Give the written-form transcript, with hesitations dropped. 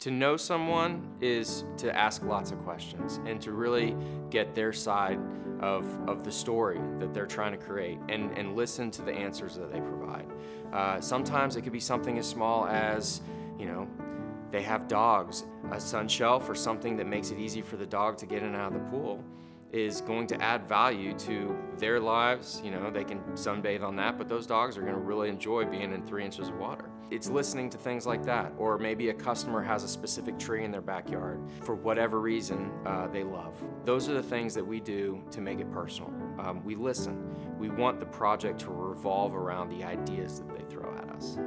To know someone is to ask lots of questions and to really get their side of the story that they're trying to create and listen to the answers that they provide. Sometimes it could be something as small as, you know, they have dogs. A sun shelf or something that makes it easy for the dog to get in and out of the pool is going to add value to their lives. You know, they can sunbathe on that, but those dogs are gonna really enjoy being in 3 inches of water. It's listening to things like that, or maybe a customer has a specific tree in their backyard for whatever reason they love. Those are the things that we do to make it personal. We listen. We want the project to revolve around the ideas that they throw at us.